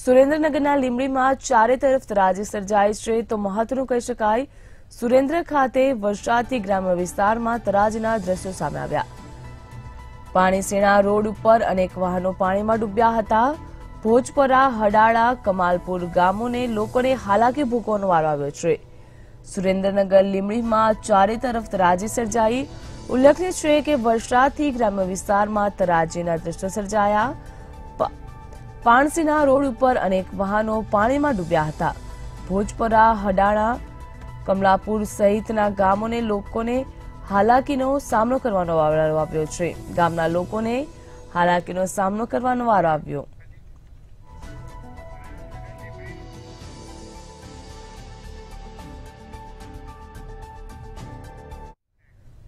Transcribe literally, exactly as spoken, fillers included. સુરેન્દ્રનગરના લીંબડીમાં ચારે તરફ તરાજી સર્જાઈ છે તો મહત્વનું કહી શકાય સુરેન્દ્ર ખાતે વરસાદથી ગ્રામ્ય વિસ્તારમાં તરાજીના દ્રશ્યો સામે આવ્યા। પાણીસેણા રોડ ઉપર અનેક વાહનો પાણીમાં ડૂબ્યા હતા। ભોજપરા, હડાડા, કમાલપુર ગામોને લોકોને હાલાકી ભોગવવાનો વારો આવ્યો છે। સુરેન્દ્રનગર લીંબડીમાં ચારે તરફ તરાજી સર્જાઈ। ઉલ્લેખનીય છે કે વરસાદથી ગ્રામ્ય વિસ્તારમાં તરાજીના દ્રશ્યો સર્જાયા। पाणसीना रोड पर अनेक वाहनों पानी में डूब्या था। भोजपरा, हडाणा, कमलापुर सहित गामों ने लोगों ने हालाकीनो सामनो करवानो वारो आव्यो छे। गामना लोगों ने हालाकीनो सामनो करवानो वारो आव्यो।